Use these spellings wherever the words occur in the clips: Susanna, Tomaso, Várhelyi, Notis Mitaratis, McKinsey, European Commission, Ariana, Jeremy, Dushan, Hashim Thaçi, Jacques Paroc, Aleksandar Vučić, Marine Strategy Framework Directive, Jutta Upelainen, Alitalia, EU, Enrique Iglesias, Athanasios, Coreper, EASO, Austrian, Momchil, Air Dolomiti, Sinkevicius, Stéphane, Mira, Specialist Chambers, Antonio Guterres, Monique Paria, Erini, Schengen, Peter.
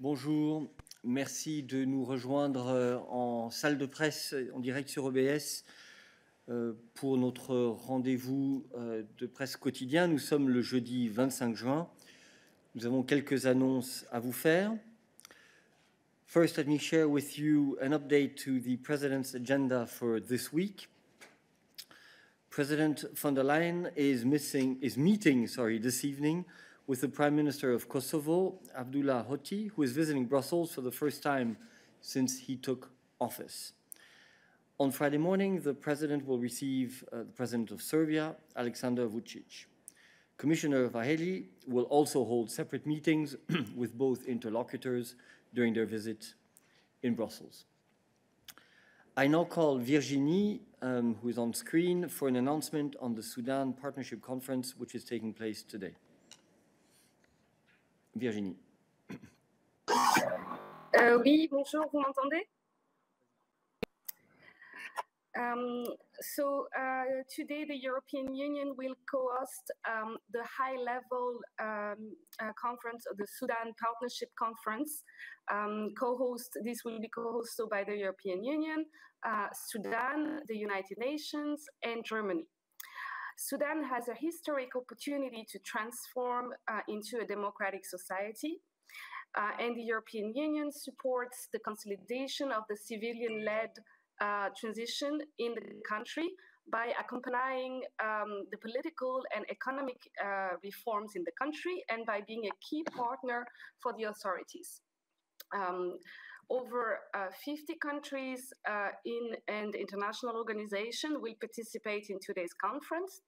Bonjour, merci de nous rejoindre en salle de presse en direct sur OBS pour notre rendez-vous de presse quotidien. Nous sommes le jeudi 25 juin. Nous avons quelques annonces à vous faire. First, let me share with you an update to the President's agenda for this week. President von der Leyen is meeting this evening with the Prime Minister of Kosovo, Abdullah Hoti, who is visiting Brussels for the first time since he took office. On Friday morning, the President will receive the President of Serbia, Aleksandar Vučić. Commissioner Várhelyi will also hold separate meetings with both interlocutors during their visit in Brussels. I now call Virginie, who is on screen, for an announcement on the Sudan Partnership Conference, which is taking place today. Virginie. Oui, bonjour, vous m'entendez? Today the European Union will co-host the high-level conference of the Sudan Partnership Conference. This will be co-hosted by the European Union, Sudan, the United Nations, and Germany. Sudan has a historic opportunity to transform into a democratic society, and the European Union supports the consolidation of the civilian-led transition in the country by accompanying the political and economic reforms in the country and by being a key partner for the authorities. Over 50 countries and international organizations will participate in today's conference,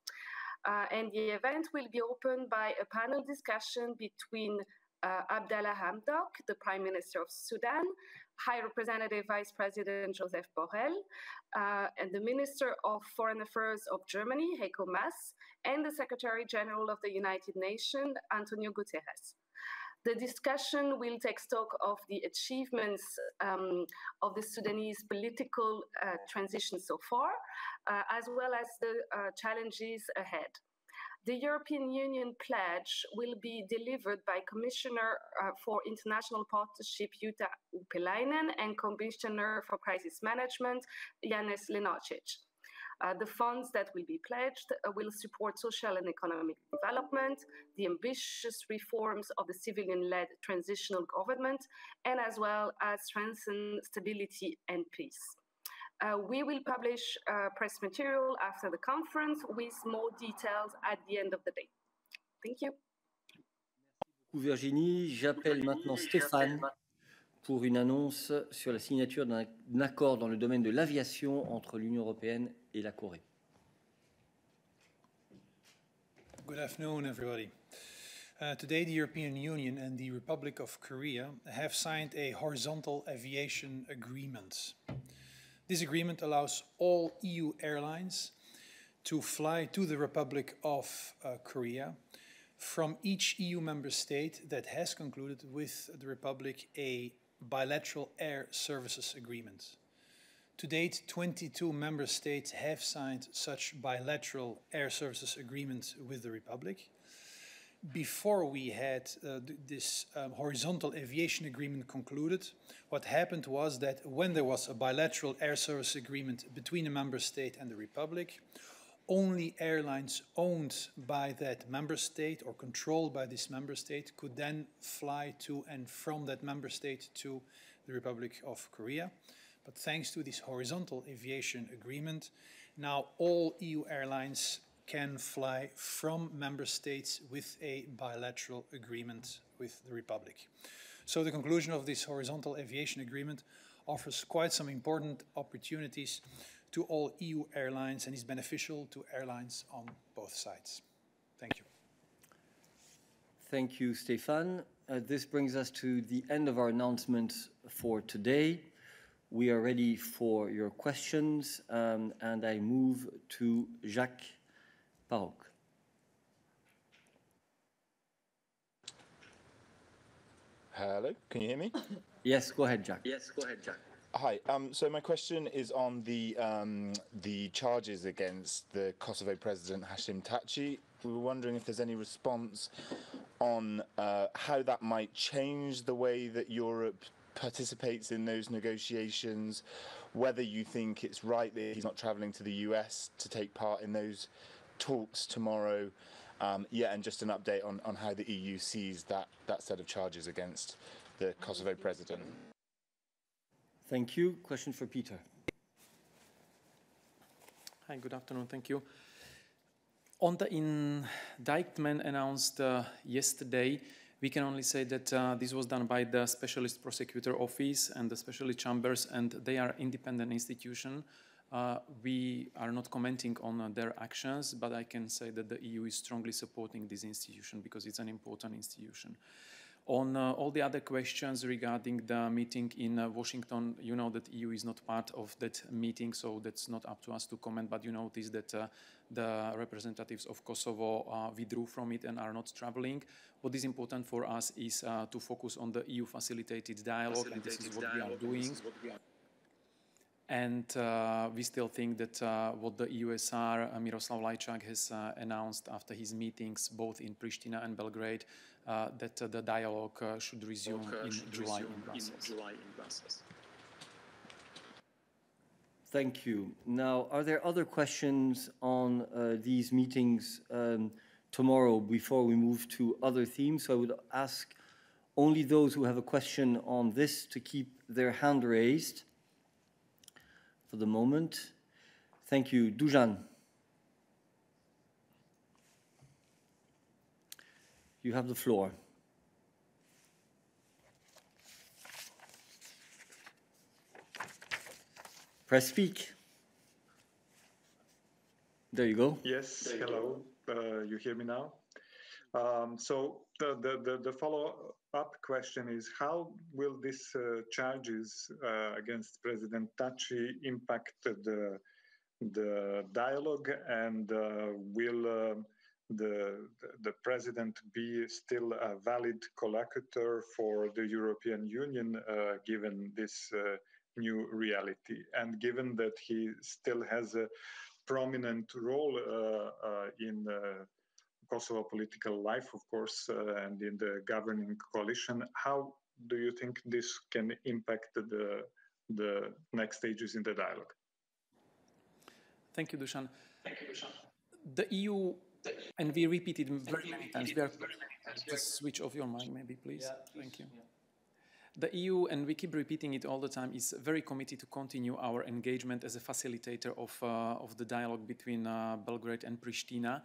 and the event will be opened by a panel discussion between Abdallah Hamdok, the Prime Minister of Sudan, High Representative Vice President Joseph Borrell, and the Minister of Foreign Affairs of Germany, Heiko Maas, and the Secretary General of the United Nations, Antonio Guterres. The discussion will take stock of the achievements of the Sudanese political transition so far, as well as the challenges ahead. The European Union pledge will be delivered by Commissioner for International Partnership Jutta Upelainen and Commissioner for Crisis Management Yanis. The funds that will be pledged will support social and economic development, the ambitious reforms of the civilian-led transitional government, and as well as strengthen stability and peace. We will publish press material after the conference with more details at the end of the day. Thank you. Merci Virginie. J'appelle maintenant Stéphane pour une annonce sur la signature d'un accord dans le domaine de l'aviation entre l'Union européenne et la Corée. Good afternoon, everybody. Today, the European Union and the Republic of Korea have signed a horizontal aviation agreement. This agreement allows all EU airlines to fly to the Republic of Korea from each EU member state that has concluded with the Republic a bilateral air services agreement. To date, 22 member states have signed such bilateral air services agreements with the Republic. Before we had this horizontal aviation agreement concluded, what happened was that when there was a bilateral air service agreement between a member state and the Republic, only airlines owned by that member state or controlled by this member state could then fly to and from that member state to the Republic of Korea. But thanks to this horizontal aviation agreement, now all EU airlines can fly from member states with a bilateral agreement with the Republic. So the conclusion of this horizontal aviation agreement offers quite some important opportunities to all EU airlines and is beneficial to airlines on both sides. Thank you. Thank you, Stéphane. This brings us to the end of our announcements for today. We are ready for your questions, and I move to Jacques Paroc. Hello, can you hear me? Yes, go ahead, Jacques. Yes, go ahead, Jacques. Hi. So my question is on the charges against the Kosovo president Hashim Thaçi. We were wondering if there's any response on how that might change the way that Europe participates in those negotiations, whether you think it's right that he's not travelling to the US to take part in those talks tomorrow, and just an update on how the EU sees that set of charges against the Kosovo president. Thank you. Question for Peter. Hi, good afternoon. Thank you. On the indictment announced yesterday, we can only say that this was done by the Specialist Prosecutor Office and the Specialist Chambers, and they are independent institution. We are not commenting on their actions, but I can say that the EU is strongly supporting this institution because it's an important institution. On all the other questions regarding the meeting in Washington, you know that EU is not part of that meeting, so that's not up to us to comment, but you notice that the representatives of Kosovo withdrew from it and are not traveling. What is important for us is to focus on the EU-facilitated dialogue, and this is what we are doing. And we still think that what the EUSR, Miroslav Lajčák, has announced after his meetings both in Pristina and Belgrade, that the dialogue should resume in July in Brussels. Thank you. Now, are there other questions on these meetings tomorrow before we move to other themes? So I would ask only those who have a question on this to keep their hand raised for the moment. Thank you. Dushan. You have the floor. Press speak. There you go. Yes, hello. You hear me now? So the follow-up question is, how will these charges against President Thaçi impact the dialogue, and will the president be still a valid collocutor for the European Union given this new reality, and given that he still has a prominent role in Kosovo political life, of course, and in the governing coalition? How do you think this can impact the next stages in the dialogue? Thank you, Dushan. Thank you, Dushan. The EU, and we repeat it very many times. Just switch off your mic, maybe, please. Yeah, thank you. Yeah. The EU, and we keep repeating it all the time, is very committed to continue our engagement as a facilitator of the dialogue between Belgrade and Pristina.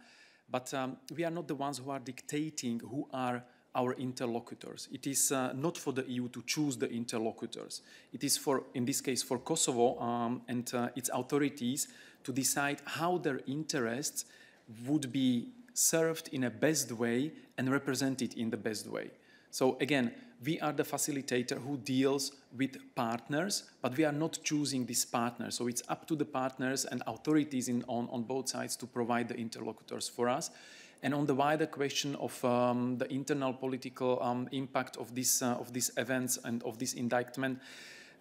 But we are not the ones who are dictating who are our interlocutors. It is not for the EU to choose the interlocutors. It is for, in this case, for Kosovo and its authorities to decide how their interests would be served in a best way and represented in the best way. So again, we are the facilitator who deals with partners, but we are not choosing these partners. So it's up to the partners and authorities on both sides to provide the interlocutors for us. And on the wider question of the internal political impact of these events and of this indictment,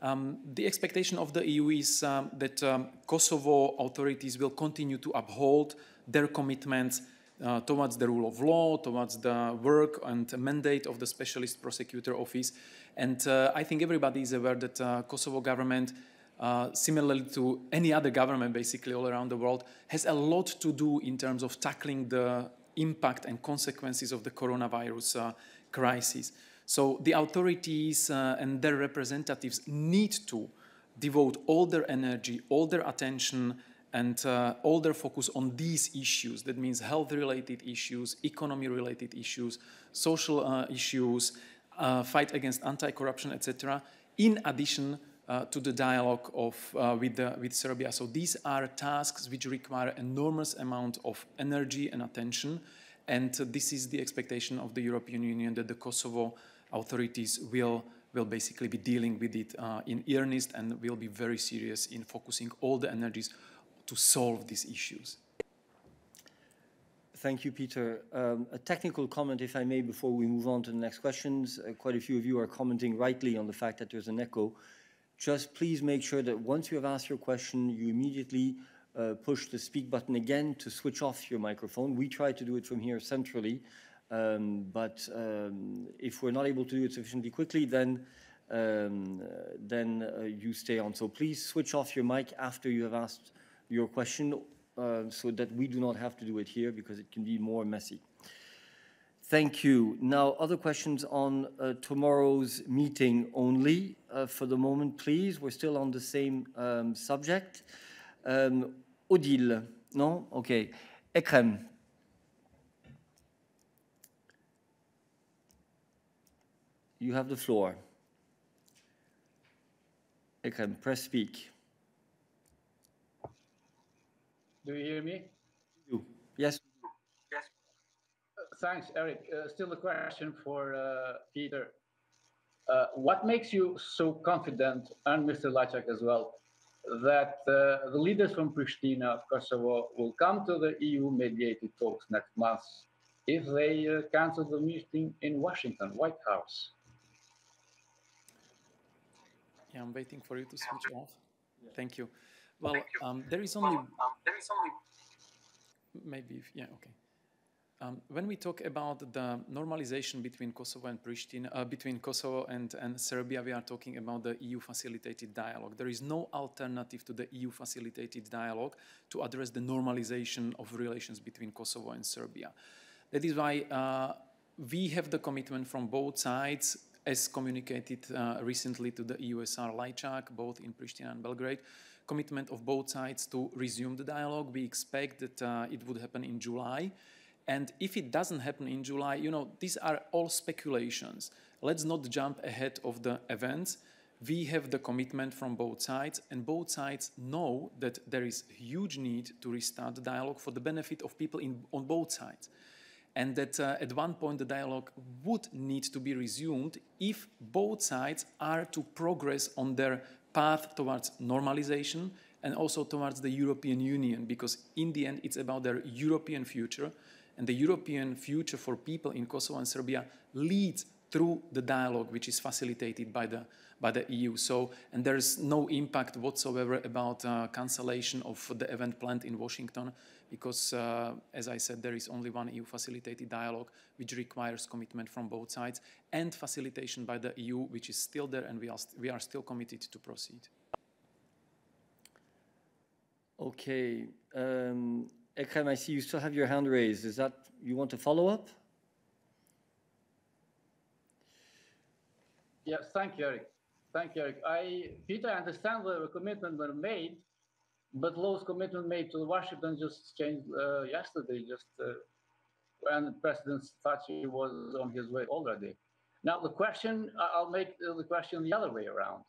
the expectation of the EU is that Kosovo authorities will continue to uphold their commitments towards the rule of law, towards the work and mandate of the Specialist Prosecutor Office. And I think everybody is aware that Kosovo government, similarly to any other government basically all around the world, has a lot to do in terms of tackling the impact and consequences of the coronavirus crisis. So the authorities and their representatives need to devote all their energy, all their attention, and all their focus on these issues. That means health-related issues, economy-related issues, social issues, fight against anti-corruption, etc., in addition to the dialogue with Serbia. So these are tasks which require an enormous amount of energy and attention, and this is the expectation of the European Union, that the Kosovo authorities will basically be dealing with it in earnest and will be very serious in focusing all the energies to solve these issues. Thank you, Peter. A technical comment, if I may, before we move on to the next questions. Quite a few of you are commenting rightly on the fact that there's an echo. Just please make sure that once you have asked your question, you immediately push the speak button again to switch off your microphone. We try to do it from here centrally, But if we're not able to do it sufficiently quickly, then you stay on. So please switch off your mic after you have asked your question so that we do not have to do it here because it can be more messy. Thank you. Now, other questions on tomorrow's meeting only for the moment, please. We're still on the same subject. Odile, no? Okay. Ekrem. You have the floor. Ekrem, press speak. Do you hear me? You. Yes. Yes. Thanks, Eric. Still a question for Peter. What makes you so confident, and Mr. Lajčák as well, that the leaders from Pristina of Kosovo will come to the EU-mediated talks next month if they cancel the meeting in Washington, White House? Yeah, I'm waiting for you to switch off. Yeah. Thank you. Well, thank you. There is only maybe, if, yeah, okay. When we talk about the normalization between Kosovo and Pristina, between Kosovo and Serbia, we are talking about the EU-facilitated dialogue. There is no alternative to the EU-facilitated dialogue to address the normalization of relations between Kosovo and Serbia. That is why we have the commitment from both sides, as communicated recently to the EUSR Lajčák, both in Pristina and Belgrade, commitment of both sides to resume the dialogue. We expect that it would happen in July. And if it doesn't happen in July, you know, these are all speculations. Let's not jump ahead of the events. We have the commitment from both sides, and both sides know that there is huge need to restart the dialogue for the benefit of people on both sides. And that at one point the dialogue would need to be resumed if both sides are to progress on their path towards normalization and also towards the European Union, because in the end it's about their European future, and the European future for people in Kosovo and Serbia leads through the dialogue which is facilitated by the EU. So, and there's no impact whatsoever about cancellation of the event planned in Washington, because as I said, there is only one EU-facilitated dialogue which requires commitment from both sides and facilitation by the EU, which is still there, and we are still committed to proceed. Okay. Ekrem, I see you still have your hand raised. Is that you want to follow up? Yes, thank you, Eric. Thank you, Eric. Peter, I understand the commitment were made, but Low's commitment made to Washington just changed yesterday, just when President Thaçi was on his way already. Now, the question, I'll make the question the other way around.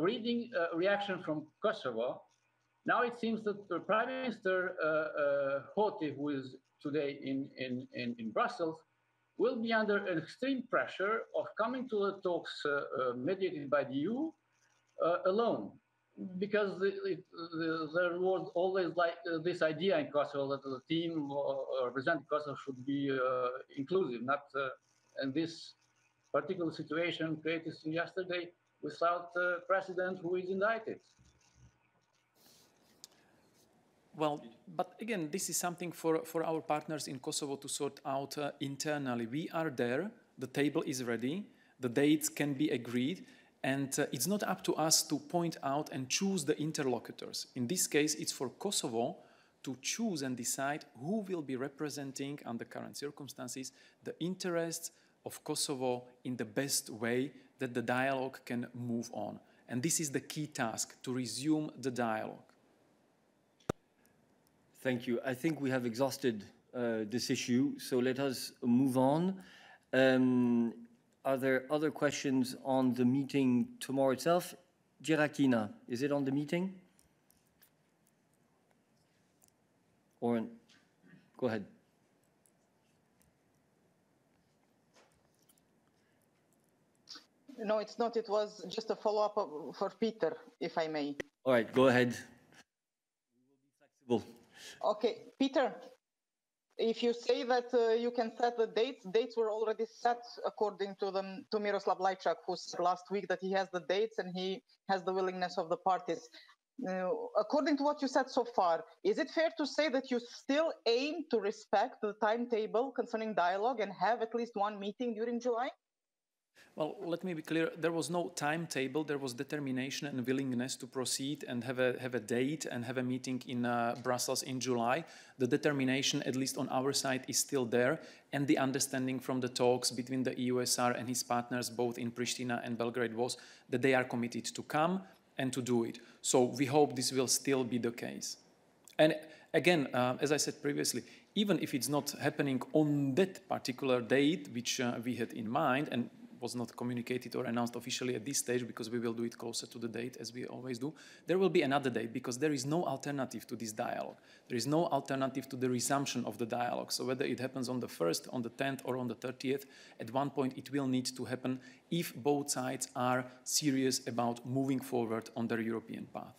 Reading reaction from Kosovo, now it seems that the Prime Minister Hoti, who is today in Brussels, will be under extreme pressure of coming to the talks mediated by the EU alone. Because there was always like this idea in Kosovo that the team representing Kosovo should be inclusive, not in this particular situation created yesterday without a president who is indicted. Well, but again, this is something for our partners in Kosovo to sort out internally. We are there, the table is ready, the dates can be agreed, and it's not up to us to point out and choose the interlocutors. In this case, it's for Kosovo to choose and decide who will be representing, under current circumstances, the interests of Kosovo in the best way that the dialogue can move on. And this is the key task, to resume the dialogue. Thank you. I think we have exhausted this issue, so let us move on. Are there other questions on the meeting tomorrow itself? Girakina, is it on the meeting? Or, go ahead. No, it's not. It was just a follow-up for Peter, if I may. All right, go ahead. We will be flexible. Okay, Peter, if you say that you can set the dates were already set according to Miroslav Lajčák, who said last week that he has the dates and he has the willingness of the parties. According to what you said so far, is it fair to say that you still aim to respect the timetable concerning dialogue and have at least one meeting during July? Well, let me be clear. There was no timetable. There was determination and willingness to proceed and have a date and have a meeting in Brussels in July. The determination, at least on our side, is still there, and the understanding from the talks between the EUSR and his partners, both in Pristina and Belgrade, was that they are committed to come and to do it. So we hope this will still be the case. And again, as I said previously, even if it's not happening on that particular date, which we had in mind, and was not communicated or announced officially at this stage, because we will do it closer to the date, as we always do, there will be another date, because there is no alternative to this dialogue. There is no alternative to the resumption of the dialogue. So whether it happens on the 1st, on the 10th, or on the 30th, at one point it will need to happen if both sides are serious about moving forward on their European path.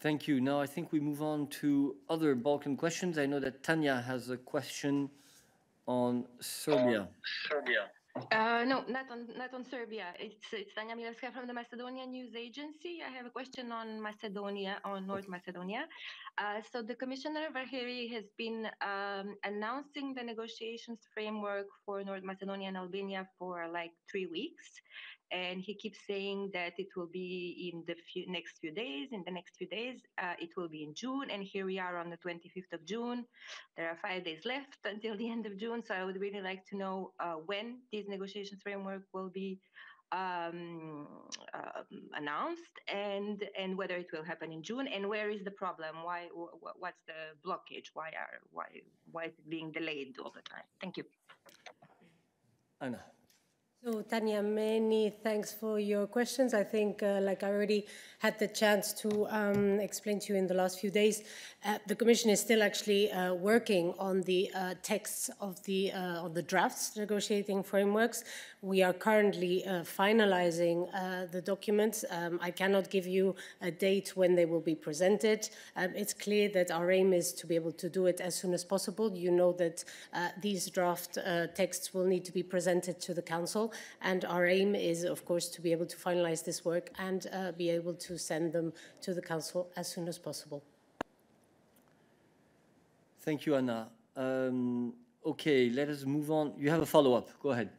Thank you. Now I think we move on to other Balkan questions. I know that Tanya has a question on Serbia. No, not on Serbia. It's Tanya Milevska from the Macedonia News Agency. I have a question on Macedonia, on North Macedonia. So the Commissioner Várhelyi has been announcing the negotiations framework for North Macedonia and Albania for like 3 weeks. And he keeps saying that it will be in the next few days, it will be in June. And here we are on the 25th of June. There are 5 days left until the end of June. So I would really like to know when this negotiations framework will be announced, and whether it will happen in June, and where is the problem? Why? What's the blockage? Why is it being delayed all the time? Thank you. Anna. So, Tanya, many thanks for your questions. I think, like I already had the chance to explain to you in the last few days, the Commission is still actually working on the texts of the drafts negotiating frameworks. We are currently finalizing the documents. I cannot give you a date when they will be presented. It's clear that our aim is to be able to do it as soon as possible. You know that these draft texts will need to be presented to the Council. And our aim is, of course, to be able to finalize this work and be able to send them to the Council as soon as possible. Thank you, Anna. Okay, let us move on. You have a follow-up. Go ahead.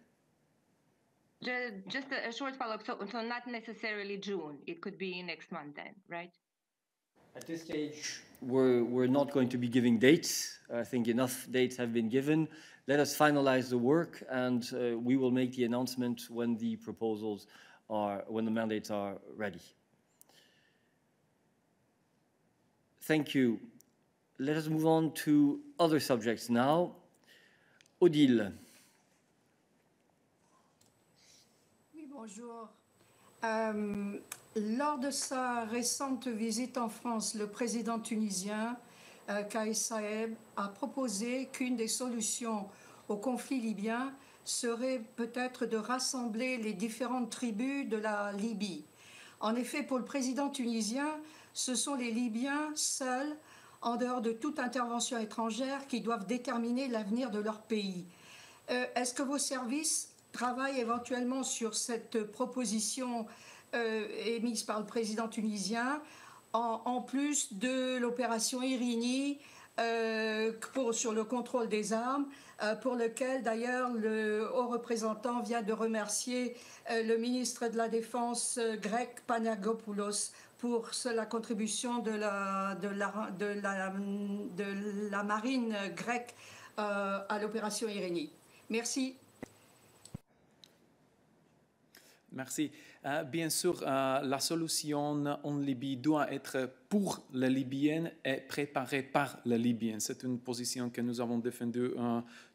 Just a short follow-up. So not necessarily June. It could be next month then, right? At this stage, we're not going to be giving dates. I think enough dates have been given. Let us finalize the work, and we will make the announcement when the proposals are, when the mandates are ready. Thank you. Let us move on to other subjects now. Odile. Oui, bonjour. Lors de sa récente visite en France, le président tunisien Kais Saied a proposé qu'une des solutions au conflit libyen serait peut-être de rassembler les différentes tribus de la Libye. En effet, pour le président tunisien, ce sont les Libyens seuls, en dehors de toute intervention étrangère, qui doivent déterminer l'avenir de leur pays. Est-ce que vos services travaillent éventuellement sur cette proposition émise par le président tunisien, en plus de l'opération Erini sur le contrôle des armes, pour lequel d'ailleurs le haut représentant vient de remercier le ministre de la Défense grec Panagopoulos pour la contribution de la marine grecque à l'opération Erini. Merci. Merci. Bien sûr, la solution en Libye doit être pour les Libyens et préparée par les Libyens. C'est une position que nous avons défendue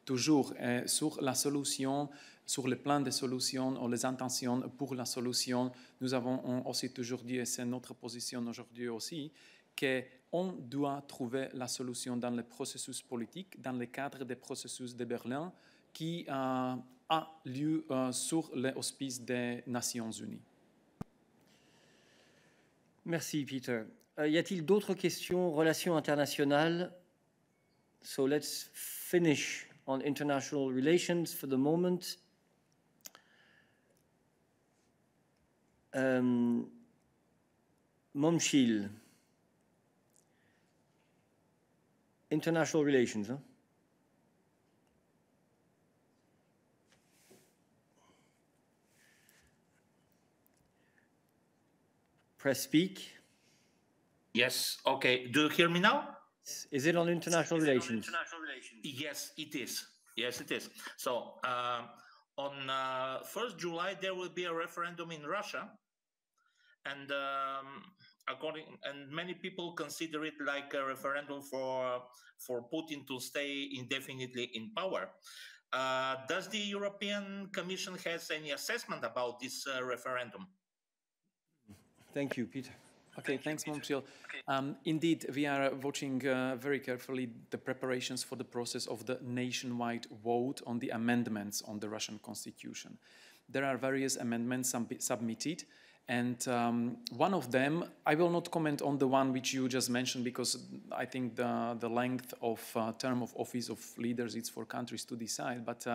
toujours. Et sur la solution, sur le plan des solutions ou les intentions pour la solution, nous avons aussi toujours dit, et c'est notre position aujourd'hui aussi, qu'on doit trouver la solution dans le processus politique, dans le cadre des processus de Berlin, qui a lieu sur les auspices des Nations Unies. Merci, Peter. Y a-t-il d'autres questions, relations internationales? So let's finish on international relations for the moment. Momchil. International relations, huh? Press speak. Yes, okay. Do you hear me now? Is it on international relations? Yes, it is. Yes, it is. So, on 1st July, there will be a referendum in Russia. And many people consider it like a referendum for Putin to stay indefinitely in power. Does the European Commission has any assessment about this referendum? Thank you, Peter. Okay, thanks, Momchil. Okay. Indeed, we are watching very carefully the preparations for the process of the nationwide vote on the amendments on the Russian constitution. There are various amendments submitted. And one of them, I will not comment on the one which you just mentioned, because I think the length of term of office of leaders is for countries to decide. But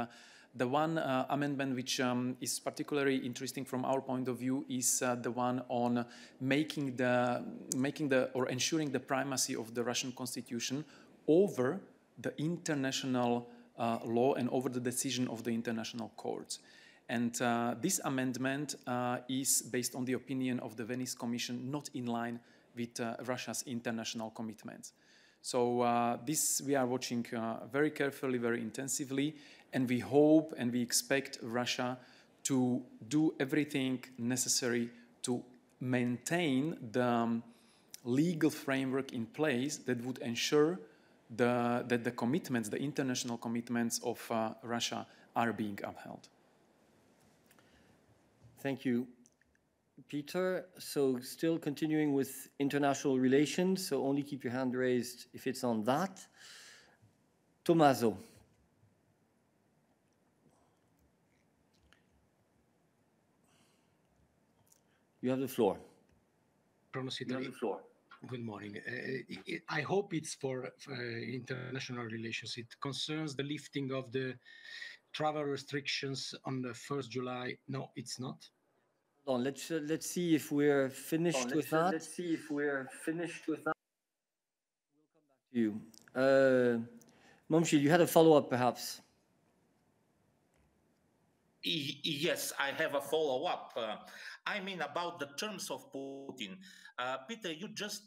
the one amendment which is particularly interesting from our point of view is the one on ensuring the primacy of the Russian constitution over the international law and over the decision of the international courts. And this amendment is based on the opinion of the Venice Commission, not in line with Russia's international commitments. So this we are watching very carefully, very intensively, and we hope and we expect Russia to do everything necessary to maintain the legal framework in place that would ensure that the commitments, the international commitments of Russia are being upheld. Thank you, Peter. So still continuing with international relations, so only keep your hand raised if it's on that. Tomaso. You have the floor. You have the floor. Good morning. I hope it's for international relations. It concerns the lifting of the travel restrictions on the 1st July. No, it's not. Hold on, let's see if we're finished with that. Let's see if we're finished with that. We'll come back to you. Momchil, you had a follow-up, perhaps? Yes, I have a follow-up. I mean about the terms of Putin. Peter, you just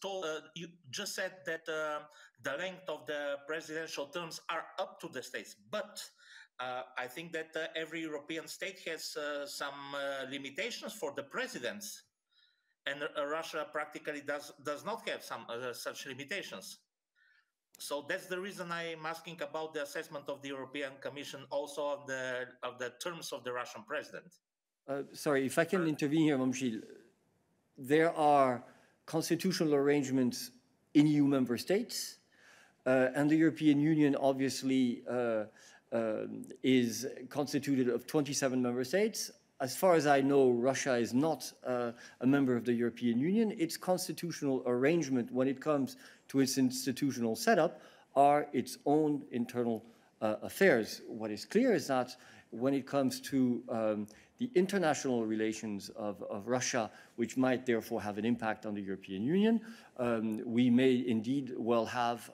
said that the length of the presidential terms are up to the states, but I think that every European state has some limitations for the presidents, and Russia practically does not have some such limitations. So that's the reason I'm asking about the assessment of the European Commission, also of the terms of the Russian president. Sorry, if I can intervene here, Momchil. There are constitutional arrangements in EU member states, and the European Union obviously is constituted of 27 member states. As far as I know, Russia is not a member of the European Union. Its constitutional arrangement when it comes to its institutional setup are its own internal affairs. What is clear is that when it comes to the international relations of Russia, which might therefore have an impact on the European Union, we may indeed well have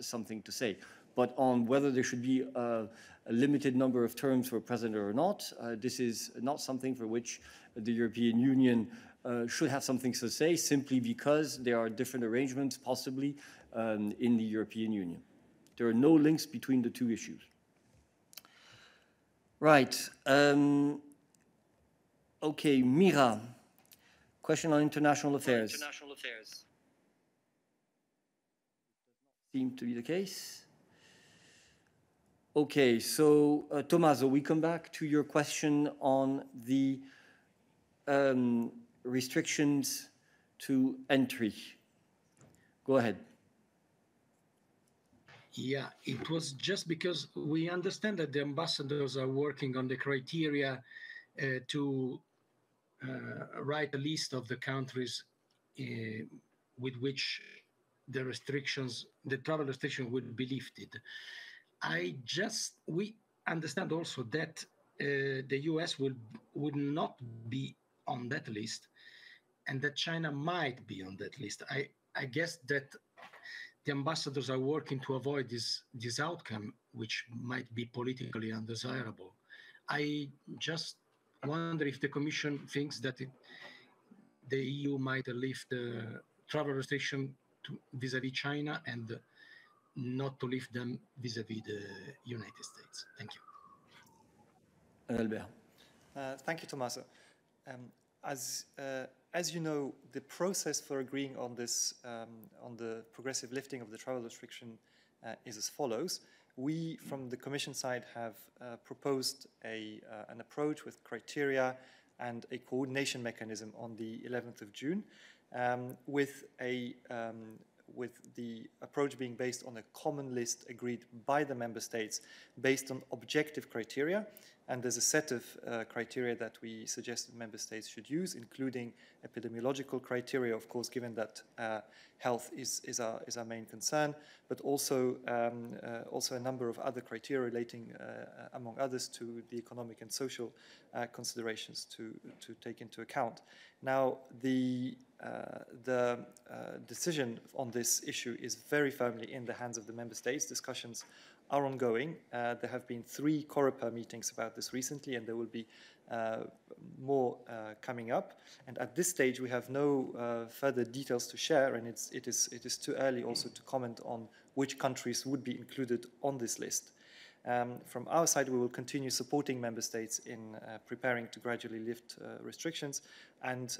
something to say. But on whether there should be a limited number of terms for a president or not, this is not something for which the European Union should have something to say, simply because there are different arrangements possibly in the European Union. There are no links between the two issues. Right. Okay, Mira. Question on international affairs. International affairs. Seems to be the case. Okay, so Tomaso, we come back to your question on the restrictions to entry. Go ahead. Yeah, it was just because we understand that the ambassadors are working on the criteria to write a list of the countries with which the restrictions, the travel restriction will be lifted. We understand also that the US would not be on that list, and that China might be on that list. I guess that the ambassadors are working to avoid this outcome, which might be politically undesirable. I just wonder if the Commission thinks that the EU might lift the travel restriction vis-à-vis China and not to lift them vis-à-vis the United States. Thank you. Adalbert. Thank you, Tomaso. As you know, the process for agreeing on this, on the progressive lifting of the travel restriction, is as follows. We, from the Commission side, have proposed an approach with criteria and a coordination mechanism on the 11th of June, with the approach being based on a common list agreed by the member states based on objective criteria. And there's a set of criteria that we suggested member states should use, including epidemiological criteria, of course, given that health is our main concern, but also a number of other criteria relating, among others, to the economic and social considerations to take into account. Now, the decision on this issue is very firmly in the hands of the member states. Discussions are ongoing. There have been 3 Coreper meetings about this recently, and there will be more coming up. And at this stage, we have no further details to share, and it is too early also to comment on which countries would be included on this list. From our side, we will continue supporting member states in preparing to gradually lift restrictions. And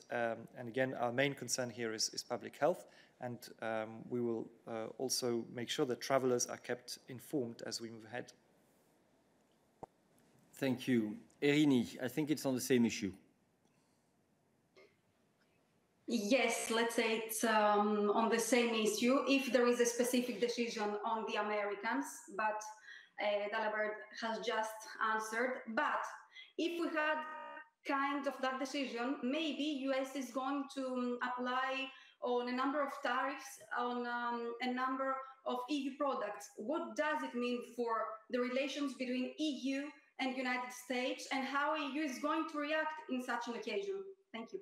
again, our main concern here is public health. And we will also make sure that travelers are kept informed as we move ahead. Thank you. Erini, I think it's on the same issue. Yes, let's say it's on the same issue, if there is a specific decision on the Americans, but Adalbert has just answered. But if we had kind of that decision, maybe US is going to apply on a number of tariffs on a number of EU products. What does it mean for the relations between EU and United States, and how EU is going to react in such an occasion? Thank you.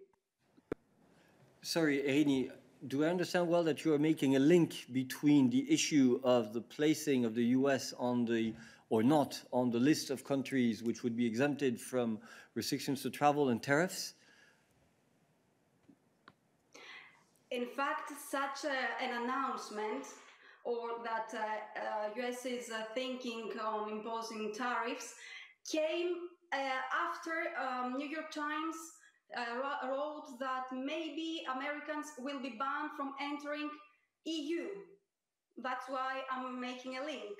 Sorry, Erini, do I understand well that you are making a link between the issue of the placing of the US on the, or not, on the list of countries which would be exempted from restrictions to travel and tariffs? In fact, such an announcement, or that US is thinking on imposing tariffs, came after New York Times wrote that maybe Americans will be banned from entering EU. That's why I'm making a link.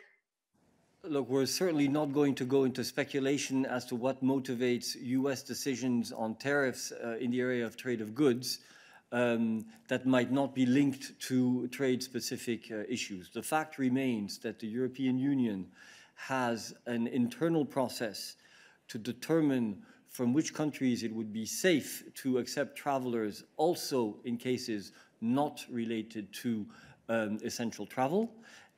Look, we're certainly not going to go into speculation as to what motivates US decisions on tariffs in the area of trade of goods. That might not be linked to trade-specific issues. The fact remains that the European Union has an internal process to determine from which countries it would be safe to accept travelers, also in cases not related to essential travel,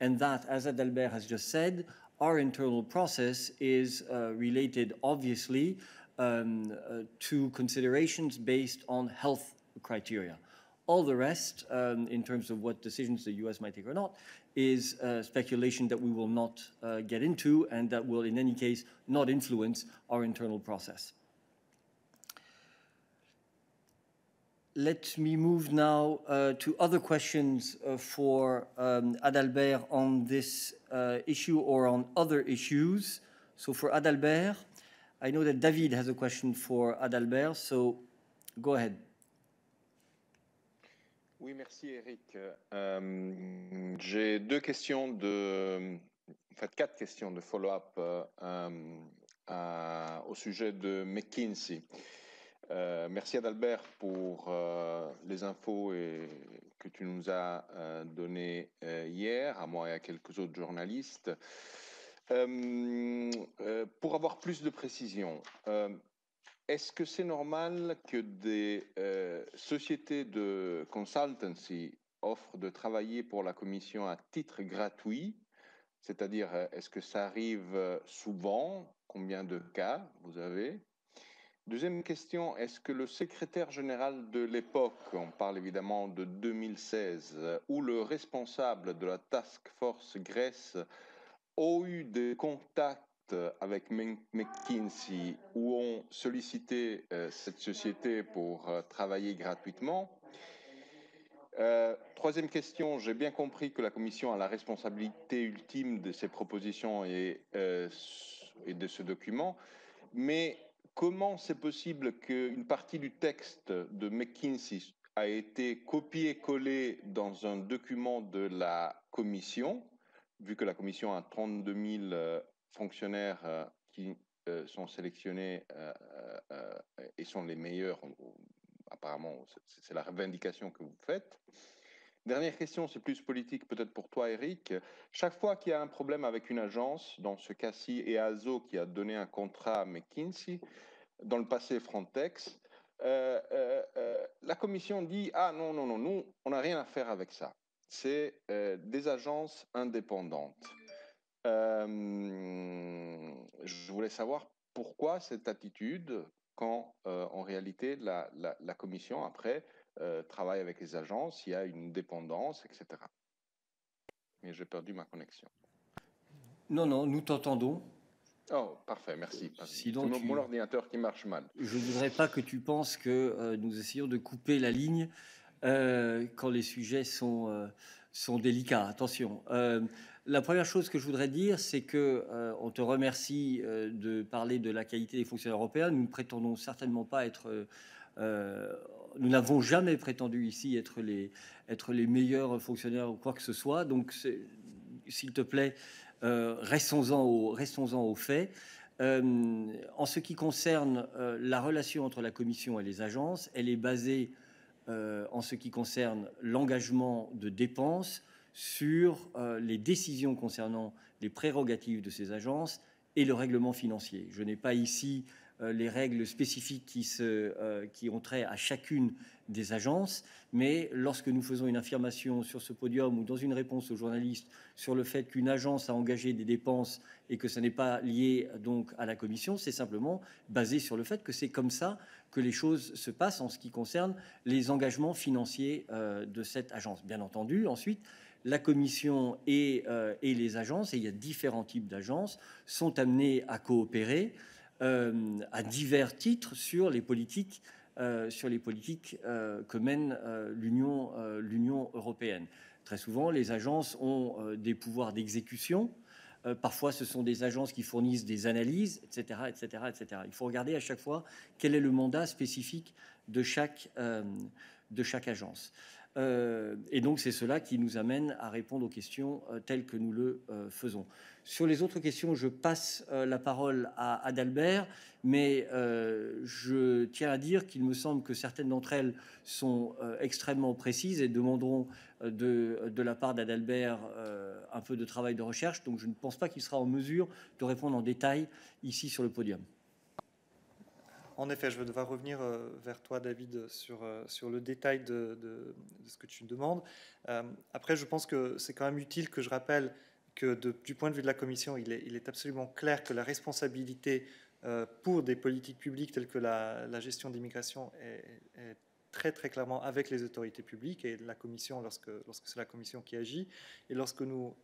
and that, as Adalbert has just said, our internal process is related, obviously, to considerations based on health criteria. All the rest, in terms of what decisions the US might take or not, is speculation that we will not get into, and that will, in any case, not influence our internal process. Let me move now to other questions for Adalbert on this issue or on other issues. So for Adalbert, I know that David has a question for Adalbert, so go ahead. Oui, merci Eric. J'ai 2 questions de... En fait, 4 questions de follow-up au sujet de McKinsey. Merci Adalbert pour les infos que tu nous as données hier, à moi et à quelques autres journalistes. Pour avoir plus de précision, est-ce que c'est normal que des sociétés de consultancy offrent de travailler pour la Commission à titre gratuit? C'est-à-dire, est-ce que ça arrive souvent? Combien de cas vous avez? Deuxième question, est-ce que le secrétaire général de l'époque, on parle évidemment de 2016, ou le responsable de la Task Force Grèce, ont eu des contacts avec McKinsey ou ont sollicité cette société pour travailler gratuitement ? Troisième question, j'ai bien compris que la Commission a la responsabilité ultime de ces propositions et de ce document, mais comment c'est possible qu'une partie du texte de McKinsey a été copiée-collée dans un document de la Commission, vu que la Commission a 32 000 fonctionnaires qui sont sélectionnés et sont les meilleurs, apparemment, c'est la revendication que vous faites. Dernière question, c'est plus politique peut-être pour toi, Eric. Chaque fois qu'il y a un problème avec une agence, dans ce cas-ci, EASO qui a donné un contrat à McKinsey, dans le passé Frontex, la Commission dit « Ah non, non, non, nous, on n'a rien à faire avec ça. C'est des agences indépendantes. » Je voulais savoir pourquoi cette attitude quand en réalité la Commission après travaille avec les agences, il y a une dépendance, etc. Mais j'ai perdu ma connexion. Non, non, nous t'entendons. Oh, parfait, merci. Sinon, c'est mon ordinateur qui marche mal. Je ne voudrais pas que tu penses que nous essayons de couper la ligne quand les sujets sont délicats. Attention. La première chose que je voudrais dire, c'est que on te remercie de parler de la qualité des fonctionnaires européens. Nous ne prétendons certainement pas être, nous n'avons jamais prétendu ici être les meilleurs fonctionnaires ou quoi que ce soit. Donc, s'il te plaît, restons-en aux faits. En ce qui concerne la relation entre la Commission et les agences, elle est basée, en ce qui concerne l'engagement de dépenses, sur les décisions concernant les prérogatives de ces agences et le règlement financier. Je n'ai pas ici les règles spécifiques qui ont trait à chacune des agences, mais lorsque nous faisons une affirmation sur ce podium ou dans une réponse aux journalistes sur le fait qu'une agence a engagé des dépenses et que ça n'est pas lié donc à la Commission, c'est simplement basé sur le fait que c'est comme ça que les choses se passent en ce qui concerne les engagements financiers de cette agence. Bien entendu, ensuite, la Commission et les agences, et il y a différents types d'agences, sont amenées à coopérer à divers titres sur les politiques que mène l'Union européenne. Très souvent, les agences ont des pouvoirs d'exécution. Parfois, ce sont des agences qui fournissent des analyses, etc., etc., etc. Il faut regarder à chaque fois quel est le mandat spécifique de chaque agence. Et donc, c'est cela qui nous amène à répondre aux questions telles que nous le faisons. Sur les autres questions, je passe la parole à Adalbert, mais je tiens à dire qu'il me semble que certaines d'entre elles sont extrêmement précises et demanderont de la part d'Adalbert un peu de travail de recherche. Donc, je ne pense pas qu'il sera en mesure de répondre en détail ici sur le podium. En effet, je vais devoir revenir vers toi, David, sur le détail de ce que tu demandes. Après, je pense que c'est quand même utile que je rappelle que du point de vue de la Commission, il est absolument clair que la responsabilité pour des politiques publiques telles que la gestion des migrations est très, très clairement avec les autorités publiques et la Commission lorsque c'est la Commission qui agit. Et lorsque nous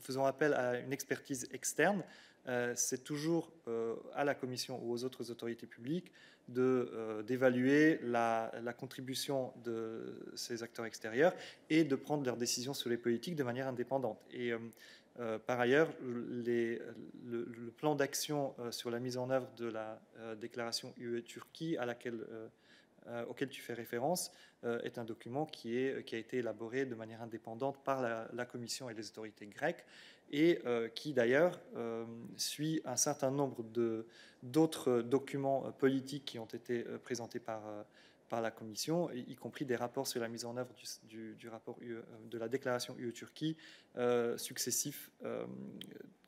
faisons appel à une expertise externe, c'est toujours à la Commission ou aux autres autorités publiques d'évaluer la contribution de ces acteurs extérieurs et de prendre leurs décisions sur les politiques de manière indépendante. Et par ailleurs, le plan d'action sur la mise en œuvre de la déclaration UE-Turquie auquel tu fais référence est un document qui a été élaboré de manière indépendante par la Commission et les autorités grecques, et qui d'ailleurs suit un certain nombre d'autres documents politiques qui ont été présentés par la Commission, y compris des rapports sur la mise en œuvre du rapport de la déclaration UE-Turquie successifs,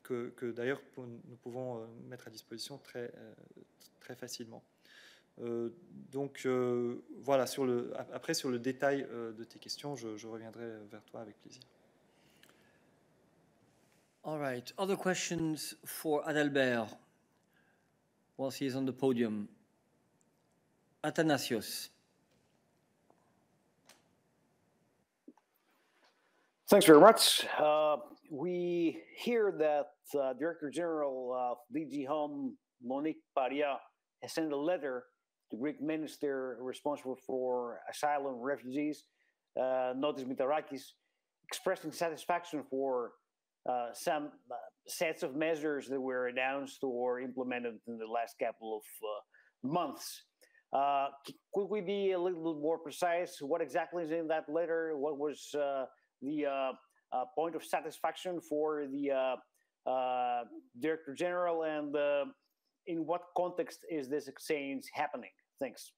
que d'ailleurs nous pouvons mettre à disposition très, très facilement. Donc voilà, après sur le détail de tes questions, je reviendrai vers toi avec plaisir. All right. Other questions for Adalbert? while she is on the podium. Athanasios. Thanks very much. We hear that Director General of DG Home, Monique Paria, has sent a letter to Greek minister responsible for asylum refugees, Notis Mitaratis, expressing satisfaction for some sets of measures that were announced or implemented in the last couple of months. Could we be a little bit more precise? What exactly is in that letter? What was the point of satisfaction for the Director General, and in what context is this exchange happening? Thanks.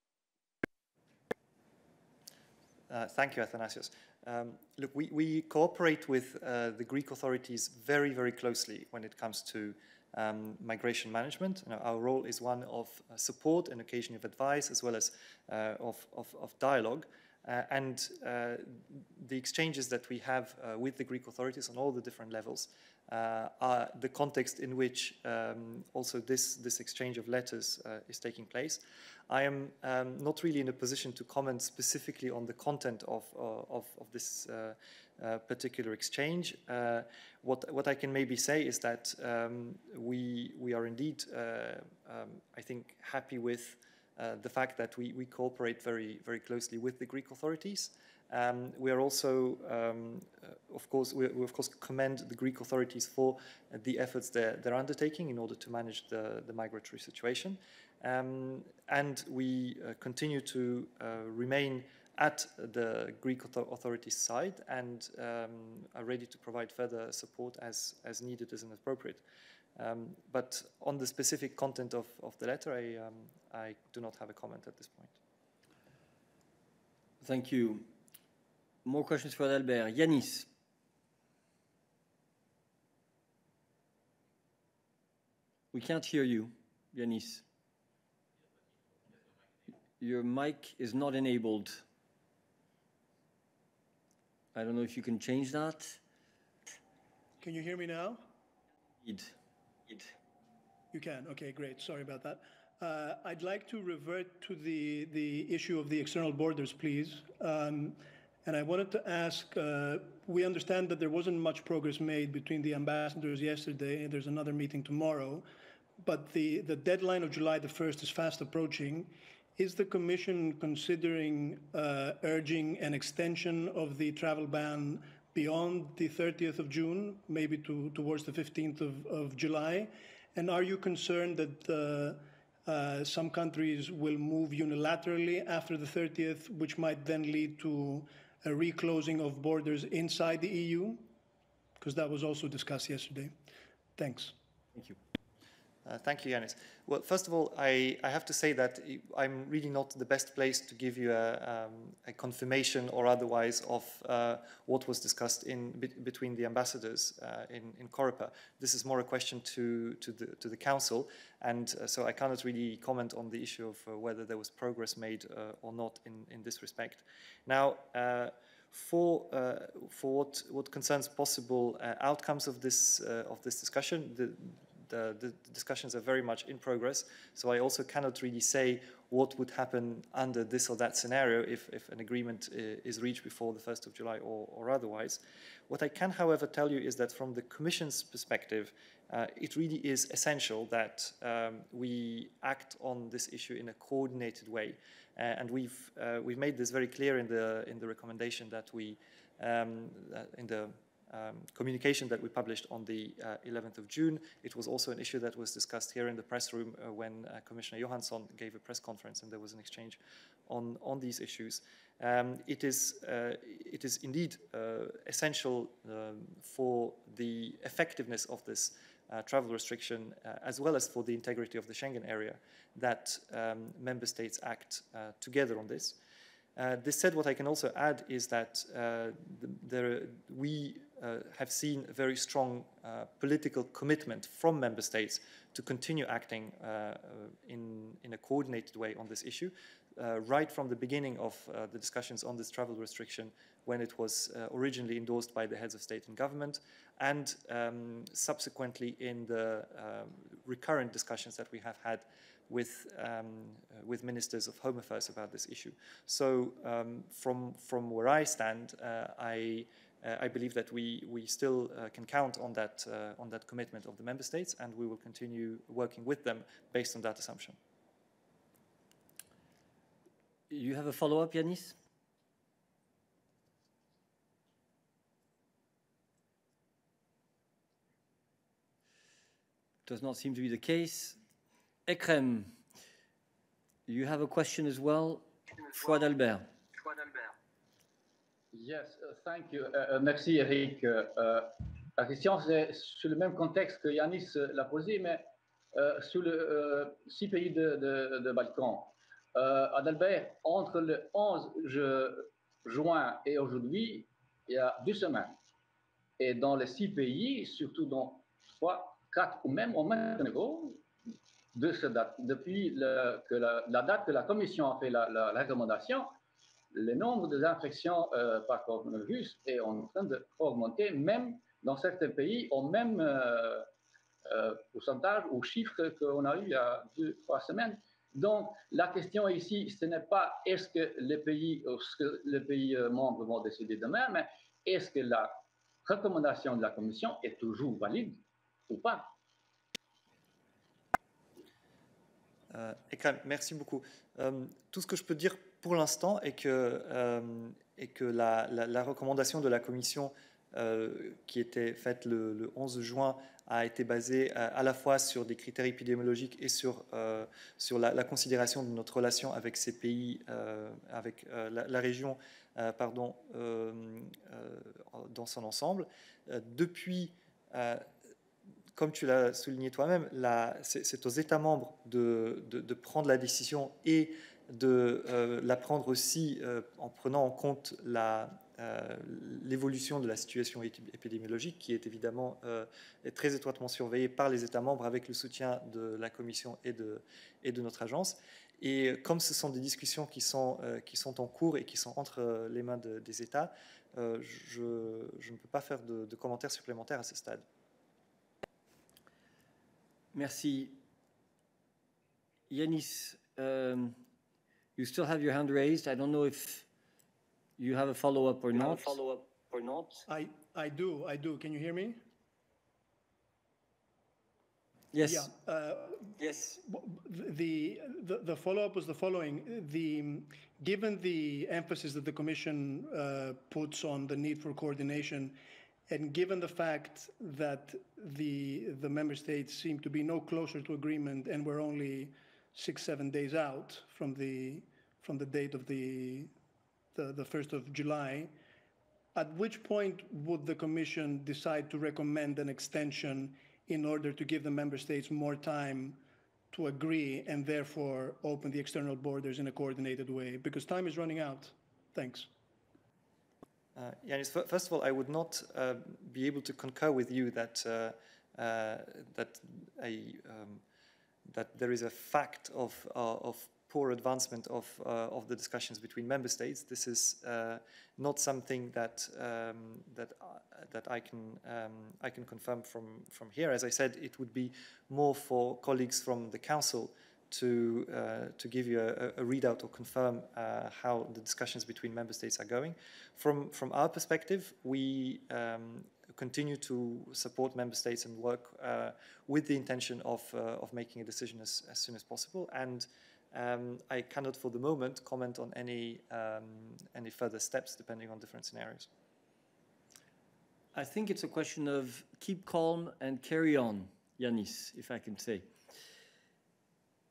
Thank you, Athanasios. Look, we cooperate with the Greek authorities very, very closely when it comes to migration management. You know, our role is one of support and occasionally of advice, as well as of dialogue. And the exchanges that we have with the Greek authorities on all the different levels are the context in which also this exchange of letters is taking place. I am not really in a position to comment specifically on the content of this particular exchange. What I can maybe say is that we are indeed, I think, happy with the fact that we cooperate very, very closely with the Greek authorities. We are also, we of course commend the Greek authorities for the efforts they're undertaking in order to manage the migratory situation. And we continue to remain at the Greek authorities' side and are ready to provide further support as needed and appropriate. But on the specific content of the letter, I do not have a comment at this point. Thank you. More questions for Adalbert. Yanis. We can't hear you, Yanis. Your mic is not enabled. I don't know if you can change that. Can you hear me now? You can. Okay, great. Sorry about that. I'd like to revert to the issue of the external borders, please. And I wanted to ask, we understand that there wasn't much progress made between the ambassadors yesterday, and there's another meeting tomorrow, but the deadline of July the 1st is fast approaching. Is the Commission considering urging an extension of the travel ban beyond the 30th of June, maybe towards the 15th of July? And are you concerned that some countries will move unilaterally after the 30th, which might then lead to a reclosing of borders inside the EU? Because that was also discussed yesterday. Thanks. Thank you. Thank you, Yanis. Well, first of all, I have to say that I'm really not the best place to give you a confirmation or otherwise of what was discussed between the ambassadors in Coreper. This is more a question to the Council, and so I cannot really comment on the issue of whether there was progress made or not in this respect. Now, for what concerns possible outcomes of this discussion, the discussions are very much in progress, so I also cannot really say what would happen under this or that scenario if an agreement is reached before the 1st of July or otherwise. What I can, however, tell you is that from the Commission's perspective, it really is essential that we act on this issue in a coordinated way, and we've made this very clear in the recommendation that we communication that we published on the 11th of June. It was also an issue that was discussed here in the press room when Commissioner Johansson gave a press conference, and there was an exchange on these issues. It is indeed essential for the effectiveness of this travel restriction, as well as for the integrity of the Schengen area, that member states act together on this. This said, what I can also add is that we have seen a very strong political commitment from member states to continue acting in a coordinated way on this issue, right from the beginning of the discussions on this travel restriction when it was originally endorsed by the heads of state and government, and subsequently in the recurrent discussions that we have had with ministers of Home Affairs about this issue. So from where I stand, I believe that we still can count on that commitment of the member states, and we will continue working with them based on that assumption. You have a follow-up, Yanis? Does not seem to be the case. Ekrem, you have a question as well, for Adalbert. Yes, thank you. Merci, Eric. La question, c'est sur le même contexte que Yanis l'a posé, mais sur les six pays de Balkans. Adalbert, entre le 11 juin et aujourd'hui, il y a 2 semaines. Et dans les 6 pays, surtout dans 3, 4 ou même au même niveau, de cette date, depuis la date que la Commission a fait la recommandation, le nombre des infections par coronavirus est en train d'augmenter, même dans certains pays, au même pourcentage ou chiffre qu'on a eu il y a 2, 3 semaines. Donc, la question ici, ce n'est pas est-ce que les pays membres vont décider demain, mais est-ce que la recommandation de la Commission est toujours valide ou pas? Ekrem, merci beaucoup. Tout ce que je peux dire pour l'instant est que la recommandation de la Commission qui était faite le 11 juin a été basée à la fois sur des critères épidémiologiques et sur la considération de notre relation avec ces pays, avec la région dans son ensemble. Depuis... Comme tu l'as souligné toi-même, c'est aux États membres de prendre la décision et de la prendre aussi en prenant en compte l'évolution de la situation épidémiologique, qui est évidemment très étroitement surveillée par les États membres avec le soutien de la Commission et de notre agence. Et comme ce sont des discussions qui sont en cours et qui sont entre les mains des États, je ne peux pas faire de commentaires supplémentaires à ce stade. Merci. Yanis, you still have your hand raised. I don't know if you have a follow-up or not. I do. Can you hear me? Yes. Yeah. Yes. The follow-up was the following. Given the emphasis that the Commission puts on the need for coordination, and given the fact that the member states seem to be no closer to agreement, and we're only 6-7 days out from the date of the 1st of July, at which point would the Commission decide to recommend an extension in order to give the member states more time to agree and therefore open the external borders in a coordinated way? Because time is running out. Thanks. Yanis, first of all, I would not be able to concur with you that that there is a fact of poor advancement of the discussions between member states. This is not something that that I can confirm from here. As I said, it would be more for colleagues from the Council to give you a readout or confirm how the discussions between member states are going. From our perspective, we continue to support member states and work with the intention of making a decision as soon as possible. And I cannot, for the moment, comment on any further steps depending on different scenarios. I think it's a question of keep calm and carry on, Yanis, if I can say.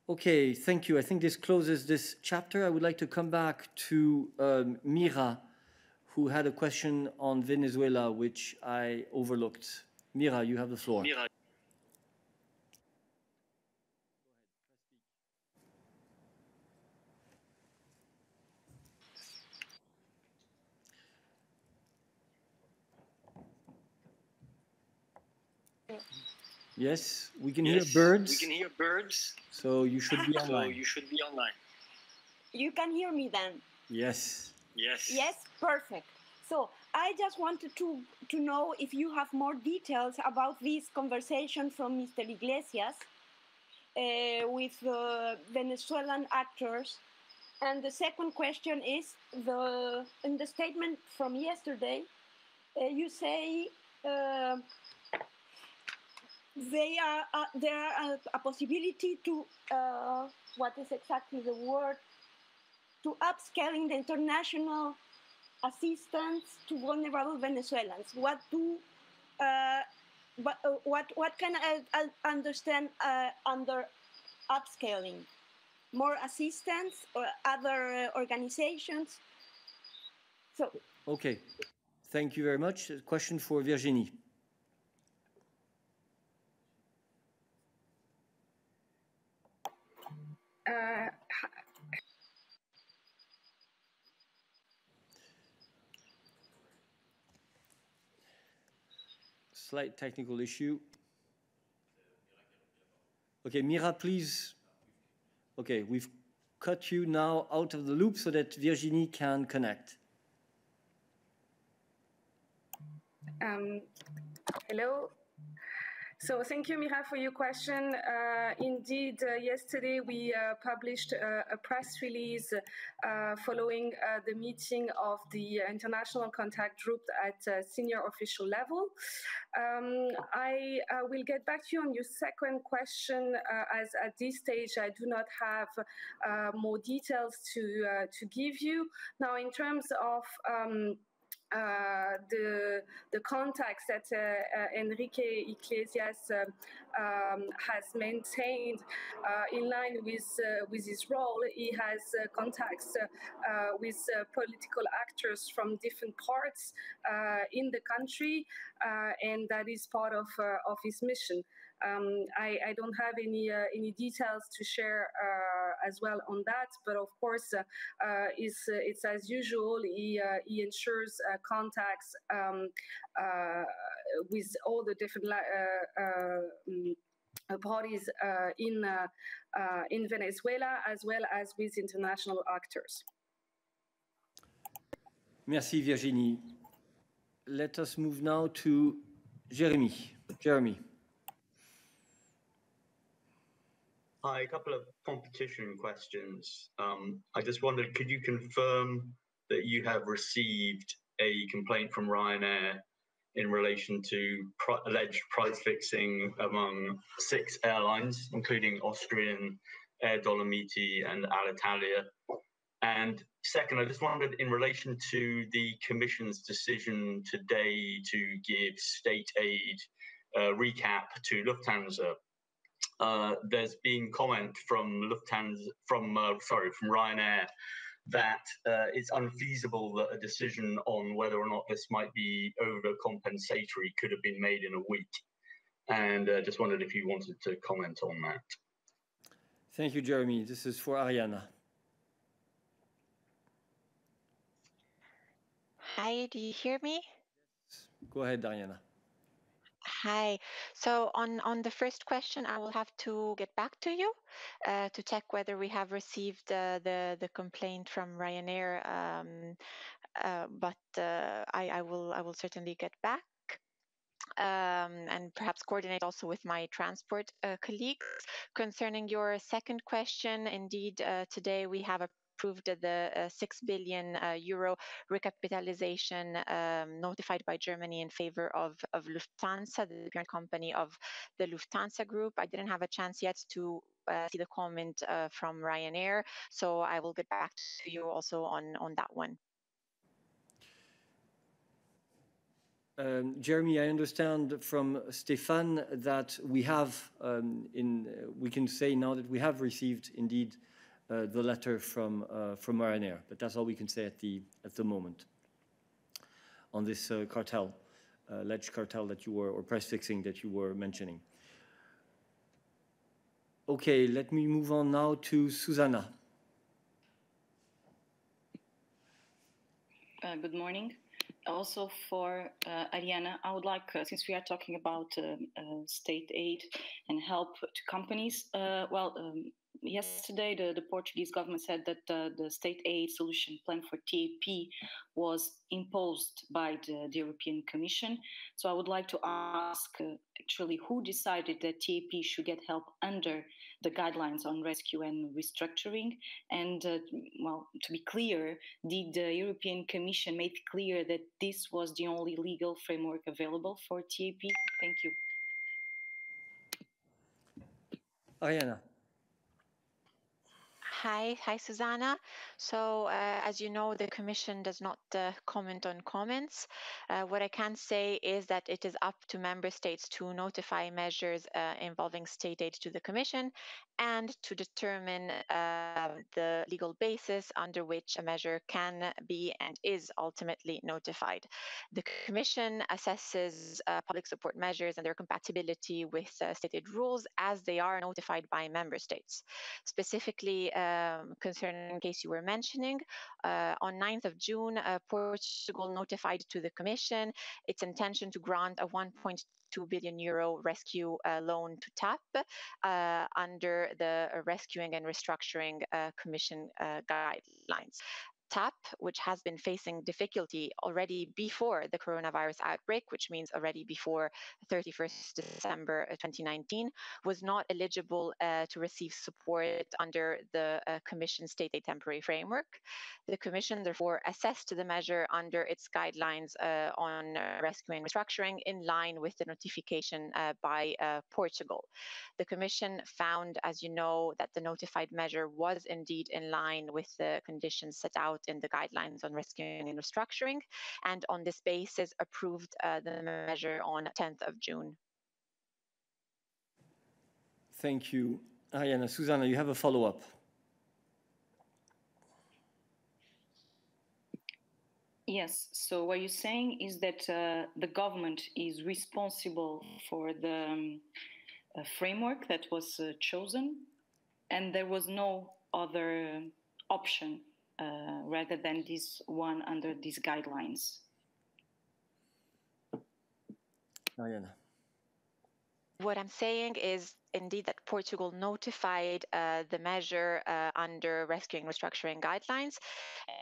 Okay, thank you. I think this closes this chapter. I would like to come back to Mira, who had a question on Venezuela, which I overlooked. Mira, you have the floor. Mira. Yes, we can hear birds. We can hear birds. So you should be online. You can hear me then. Yes. Yes. Yes, perfect. So I just wanted to know if you have more details about this conversation from Mr. Iglesias with the Venezuelan actors. And the second question is, in the statement from yesterday, you say there are a possibility to, what is exactly the word, to upscaling the international assistance to vulnerable Venezuelans. What do what can I understand under upscaling? More assistance or other organizations? So. Okay, thank you very much. A question for Virginie. Slight technical issue. Okay, Mira, please. Okay, we've cut you now out of the loop so that Virginie can connect. Hello. So thank you, Mira, for your question. Indeed, yesterday we published a press release following the meeting of the international contact group at senior official level. I will get back to you on your second question, as at this stage I do not have more details to give you. Now, in terms of the contacts that Enrique Iglesias has maintained in line with his role. He has contacts with political actors from different parts in the country, and that is part of his mission. I don't have any details to share as well on that, but of course, it's as usual. He ensures contacts with all the different parties in Venezuela, as well as with international actors. Merci, Virginie. Let us move now to Jeremy. Jeremy. Hi, a couple of competition questions. I just wondered, could you confirm that you have received a complaint from Ryanair in relation to alleged price fixing among 6 airlines, including Austrian, Air Dolomiti and Alitalia? And second, I just wondered, in relation to the Commission's decision today to give state aid recap to Lufthansa, there's been comment from Lufthansa, from Ryanair, that it's unfeasible that a decision on whether or not this might be overcompensatory could have been made in a week. And I just wondered if you wanted to comment on that. Thank you, Jeremy. This is for Ariana. Hi, do you hear me? Go ahead, Ariana. Hi. So on the first question, I will have to get back to you to check whether we have received the complaint from Ryanair. I will certainly get back and perhaps coordinate also with my transport colleagues. Concerning your second question, indeed, today we have approved the 6 billion euro recapitalization notified by Germany in favor of Lufthansa, the parent company of the Lufthansa group. I didn't have a chance yet to see the comment from Ryanair, so I will get back to you also on that one. Jeremy, I understand from Stéphane that we have, we can say now that we have received indeed the letter from Ryanair, but that's all we can say at the moment on this cartel, alleged cartel that you were, or price fixing that you were mentioning. Okay, let me move on now to Susanna. Good morning. Also for Ariana, I would like, since we are talking about state aid and help to companies, well. Yesterday, the Portuguese government said that the state aid solution plan for TAP was imposed by the European Commission. So I would like to ask actually who decided that TAP should get help under the guidelines on rescue and restructuring? And, well, to be clear, did the European Commission make clear that this was the only legal framework available for TAP? Thank you. Ariana. Hi, Susanna. So, as you know, the Commission does not comment on comments. What I can say is that it is up to member states to notify measures involving state aid to the Commission and to determine the legal basis under which a measure can be and is ultimately notified. The Commission assesses public support measures and their compatibility with state aid rules as they are notified by member states. Specifically, concerning case you were mentioning, on 9th of June, Portugal notified to the Commission its intention to grant a 1.2 billion euro rescue loan to TAP under the Rescuing and Restructuring Commission guidelines. TAP, which has been facing difficulty already before the coronavirus outbreak, which means already before 31st December 2019, was not eligible to receive support under the Commission State Aid Temporary Framework. The Commission therefore assessed the measure under its guidelines on rescue and restructuring in line with the notification by Portugal. The Commission found, as you know, that the notified measure was indeed in line with the conditions set out in the guidelines on rescuing and restructuring, and on this basis approved the measure on 10th of June. Thank you, Ariana. Susanna, you have a follow-up. Yes, so what you're saying is that the government is responsible for the framework that was chosen, and there was no other option rather than this one under these guidelines. Ariana. What I'm saying is indeed that Portugal notified the measure under rescuing restructuring guidelines,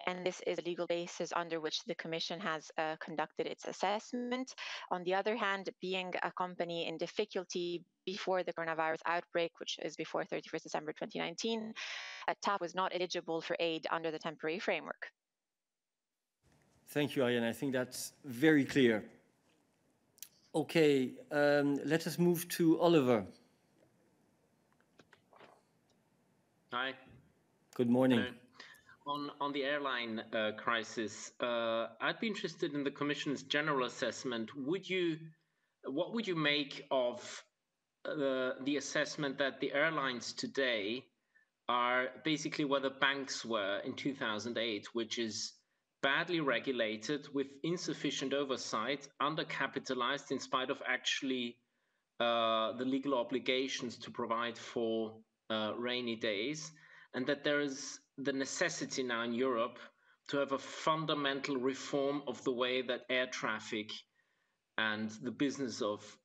and this is a legal basis under which the Commission has conducted its assessment. On the other hand, being a company in difficulty before the coronavirus outbreak, which is before 31st December 2019, TAP was not eligible for aid under the temporary framework. Thank you, Ariana. I think that's very clear. Okay, let us move to Oliver. Hi. Good morning. On the airline crisis, I'd be interested in the Commission's general assessment. What would you make of the assessment that the airlines today are basically where the banks were in 2008, which is badly regulated with insufficient oversight, undercapitalized in spite of actually the legal obligations to provide for rainy days, and that there is the necessity now in Europe to have a fundamental reform of the way that air traffic and the business of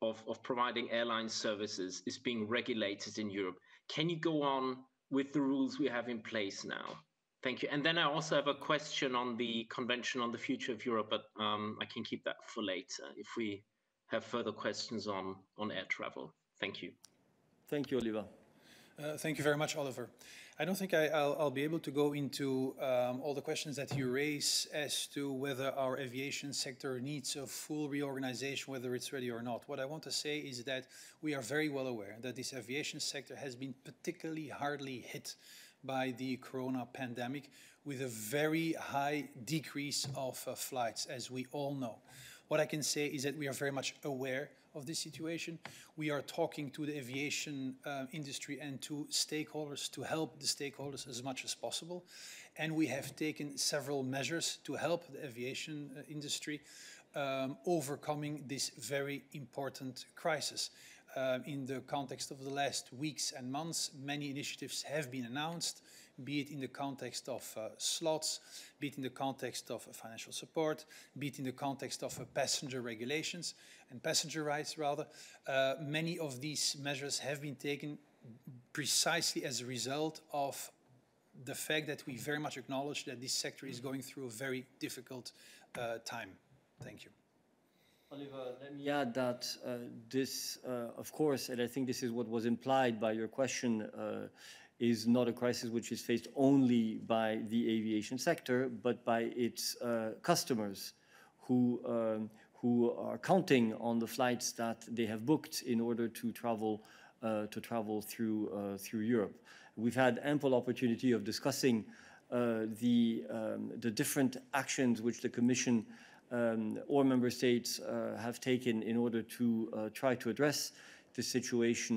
providing airline services is being regulated in Europe. Can you go on with the rules we have in place now? Thank you. And then I also have a question on the Convention on the Future of Europe, but I can keep that for later if we have further questions on air travel. Thank you. Thank you, Oliver. Thank you very much, Oliver. I don't think I'll be able to go into all the questions that you raise as to whether our aviation sector needs a full reorganization, whether it's ready or not. What I want to say is that we are very well aware that this aviation sector has been particularly hardly hit by the corona pandemic, with a very high decrease of flights, as we all know. What I can say is that we are very much aware of this situation. We are talking to the aviation industry and to stakeholders to help the stakeholders as much as possible. And we have taken several measures to help the aviation industry overcoming this very important crisis. In the context of the last weeks and months, many initiatives have been announced, be it in the context of slots, be it in the context of financial support, be it in the context of passenger regulations and passenger rights, rather. Many of these measures have been taken precisely as a result of the fact that we very much acknowledge that this sector is going through a very difficult time. Thank you. Oliver, let me add that this, of course, and I think this is what was implied by your question, is not a crisis which is faced only by the aviation sector, but by its customers who are counting on the flights that they have booked in order to travel through, through Europe. We've had ample opportunity of discussing the different actions which the Commission or member states have taken in order to try to address this situation,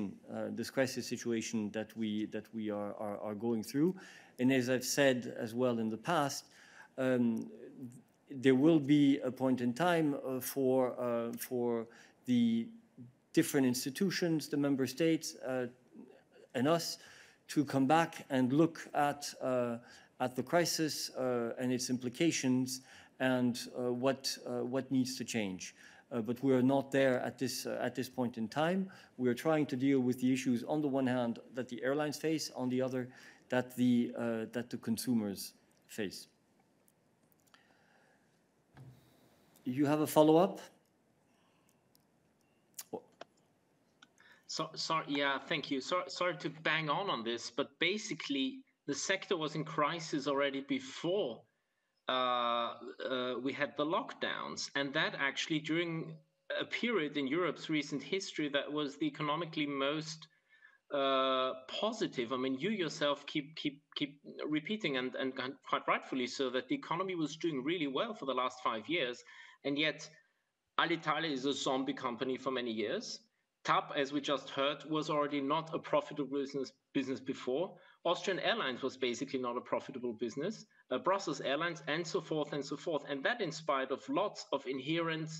this crisis situation that we are going through. And as I've said as well in the past, there will be a point in time for the different institutions, the member states, and us to come back and look at the crisis and its implications and what needs to change. But we are not there at this point in time. We are trying to deal with the issues on the one hand that the airlines face, on the other that the consumers face. You have a follow-up? So, sorry, yeah, thank you. So, sorry to bang on this, but basically the sector was in crisis already before we had the lockdowns, and that actually during a period in Europe's recent history that was the economically most positive. I mean, you yourself keep repeating, and quite rightfully so, that the economy was doing really well for the last 5 years, and yet Alitalia is a zombie company for many years. TAP, as we just heard, was already not a profitable business before. Austrian Airlines was basically not a profitable business. Brussels Airlines, and so forth and so forth. And that in spite of lots of inherent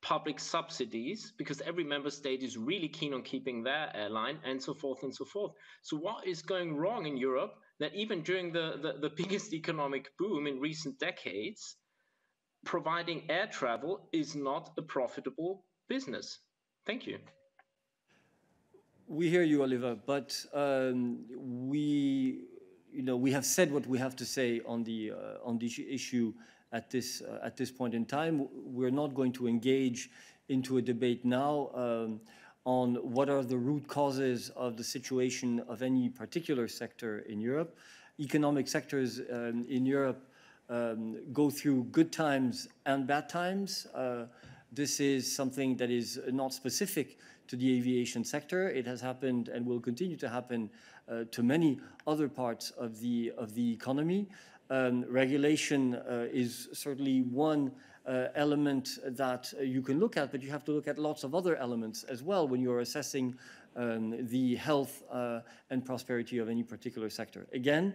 public subsidies, because every member state is really keen on keeping their airline, and so forth and so forth. So what is going wrong in Europe that even during the biggest economic boom in recent decades, providing air travel is not a profitable business? Thank you. We hear you, Oliver, but we have said what we have to say on the issue at this point in time. We're not going to engage into a debate now on what are the root causes of the situation of any particular sector in Europe. Economic sectors in Europe go through good times and bad times. This is something that is not specific to the aviation sector. It has happened and will continue to happen to many other parts of the economy. Regulation is certainly one element that you can look at, but you have to look at lots of other elements as well when you're assessing the health and prosperity of any particular sector. Again,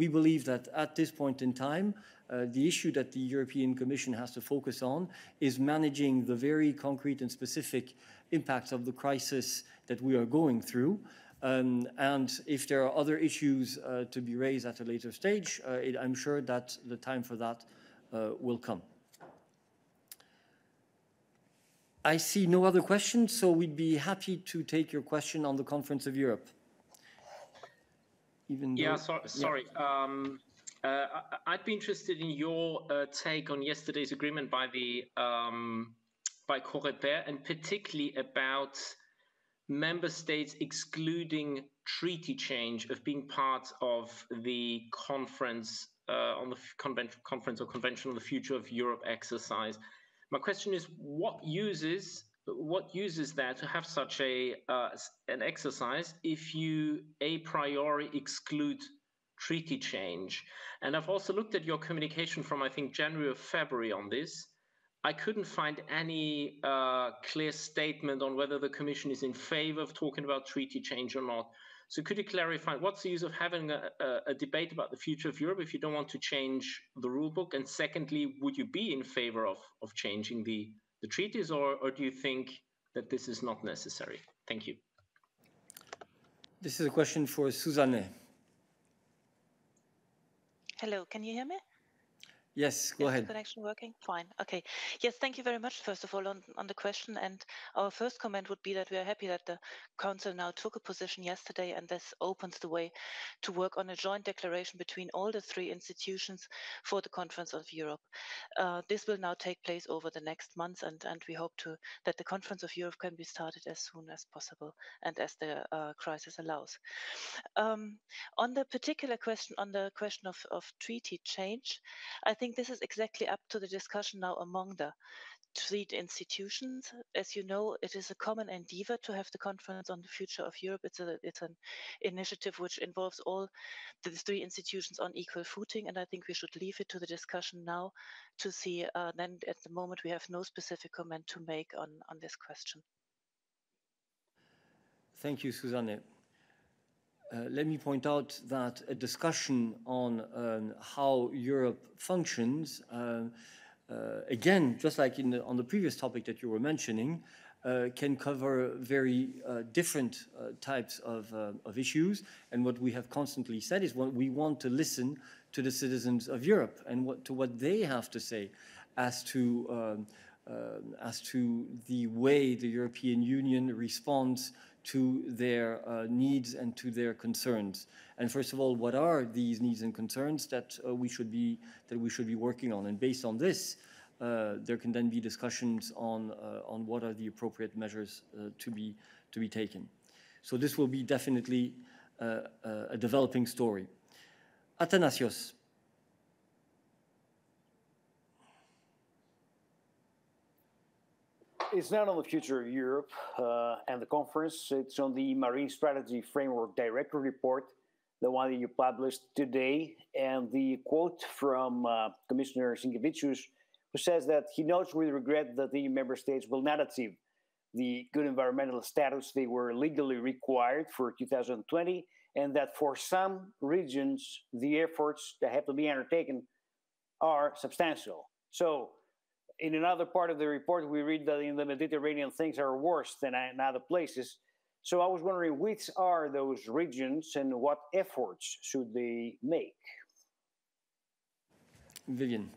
we believe that at this point in time, the issue that the European Commission has to focus on is managing the very concrete and specific impacts of the crisis that we are going through. And if there are other issues to be raised at a later stage, I'm sure that the time for that will come. I see no other questions, so we'd be happy to take your question on the Conference of Europe. Even though, yeah, sorry. Yeah. I'd be interested in your take on yesterday's agreement by the by Coreper, and particularly about member states excluding treaty change of being part of the conference on the convention on the future of Europe exercise. My question is, what uses there to have such a an exercise if you a priori exclude treaty change? And I've also looked at your communication from I think January or February on this. I couldn't find any clear statement on whether the Commission is in favor of talking about treaty change or not. So could you clarify, what's the use of having a debate about the future of Europe if you don't want to change the rulebook? And secondly, would you be in favor of changing the treaties, or do you think that this is not necessary? Thank you. This is a question for Susanna. Hello, can you hear me? Yes, go ahead. Is the connection working? Fine. Okay. Yes, thank you very much, first of all, on the question. And our first comment would be that we are happy that the Council now took a position yesterday, and this opens the way to work on a joint declaration between all the three institutions for the Conference of Europe. This will now take place over the next months, and we hope that the Conference of Europe can be started as soon as possible and as the crisis allows. On the particular question, on the question of treaty change, I think this is exactly up to the discussion now among the three institutions. As you know, it is a common endeavor to have the Conference on the Future of Europe. It's an initiative which involves all the three institutions on equal footing, and I think we should leave it to the discussion now to see. Then at the moment, we have no specific comment to make on this question. Thank you, Susanna. Let me point out that a discussion on how Europe functions, again, just like on the previous topic that you were mentioning, can cover very different types of issues. And what we have constantly said is we want to listen to the citizens of Europe and to what they have to say as to the way the European Union responds to their needs and to their concerns. And first of all, what are these needs and concerns that we should be working on? And based on this, there can then be discussions on what are the appropriate measures to be taken. So this will be definitely a developing story. Athanasios. It's not on the future of Europe and the conference. It's on the Marine Strategy Framework Directive report, the one that you published today. And the quote from Commissioner Sinkevicius, who says that he notes with regret that the EU member states will not achieve the good environmental status they were legally required for 2020, and that for some regions, the efforts that have to be undertaken are substantial. So, in another part of the report, we read that in the Mediterranean, things are worse than in other places. So I was wondering, which are those regions and what efforts should they make? Vivian.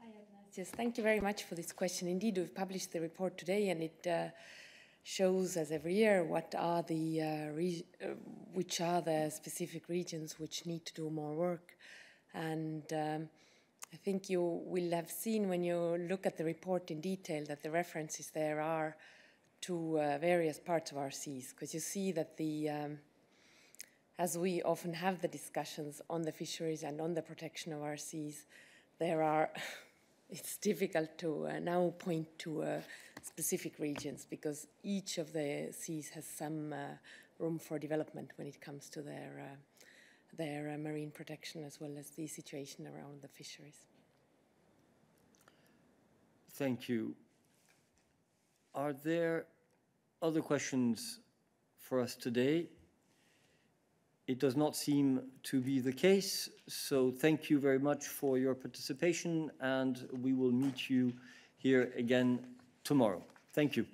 Hi, Athanasios. Thank you very much for this question. Indeed, we've published the report today, and it shows, as every year, what are the which are the specific regions which need to do more work. And I think you will have seen when you look at the report in detail that the references there are to various parts of our seas, because you see that the as we often have the discussions on the fisheries and on the protection of our seas, there are it's difficult to now point to specific regions, because each of the seas has some room for development when it comes to their marine protection, as well as the situation around the fisheries. Thank you. Are there other questions for us today? It does not seem to be the case, so thank you very much for your participation, and we will meet you here again tomorrow. Thank you.